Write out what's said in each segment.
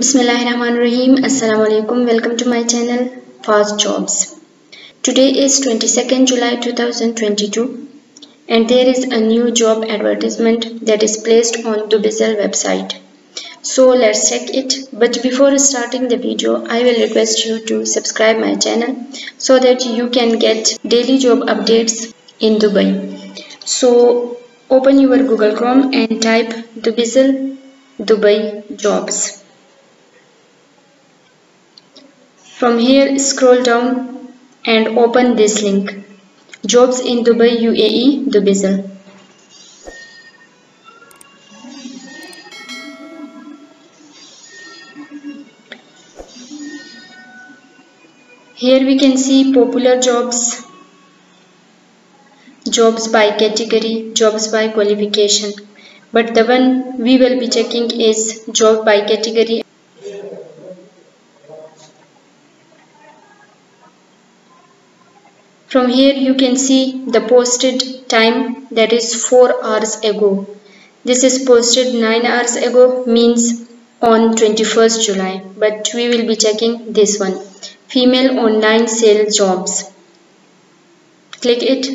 Bismillahirrahmanirrahim. Assalamu alaikum. Welcome to my channel Fast Jobs. Today is 22nd July 2022 and there is a new job advertisement that is placed on Dubizzle website. So let's check it. But before starting the video, I will request you to subscribe my channel so that you can get daily job updates in Dubai. So open your Google Chrome and type Dubizzle Dubai jobs. From here, scroll down and open this link. Jobs in Dubai UAE Dubizzle. Here we can see popular jobs, jobs by category, jobs by qualification, but the one we will be checking is job by category. From here you can see the posted time, that is 4 hours ago. This is posted 9 hours ago, means on 21st July, but we will be checking this one. Female online sales jobs. Click it.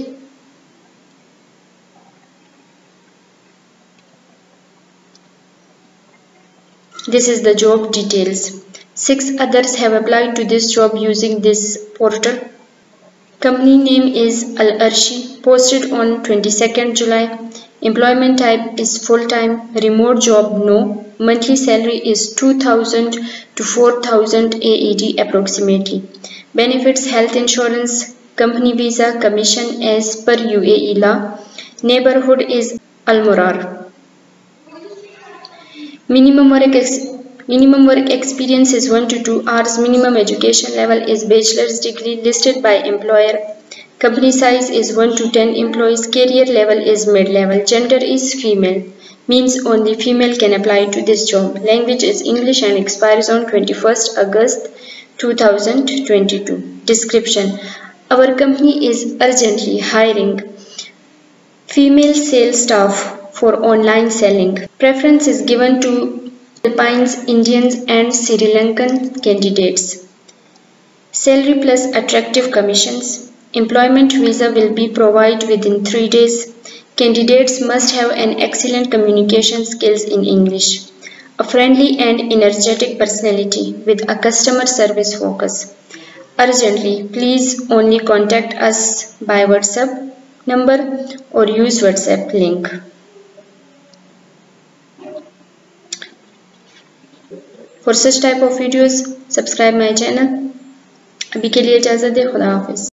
This is the job details. 6 others have applied to this job using this portal. Company name is Al Arshi, posted on 22nd July. Employment type is full-time, remote job no. Monthly salary is 2,000 to 4,000 AED approximately. Benefits: health insurance, company visa, commission as per UAE law. Neighborhood is Al Murar. Minimum work experience is 1 to 2 hours. Minimum education level is bachelor's degree, listed by employer. Company size is 1 to 10 employees. Career level is mid-level. Gender is female, means only female can apply to this job. Language is English and expires on 21st August 2022. Description: our company is urgently hiring female sales staff for online selling. Preference is given to Alpines, Indians and Sri Lankan candidates. Salary plus attractive commissions. Employment visa will be provided within 3 days. Candidates must have an excellent communication skills in English. A friendly and energetic personality with a customer service focus. Urgently, please only contact us by WhatsApp number or use WhatsApp link. For such type of videos, subscribe my channel. अभी के लिए इजाज़त दे, खुदा हाफिज़.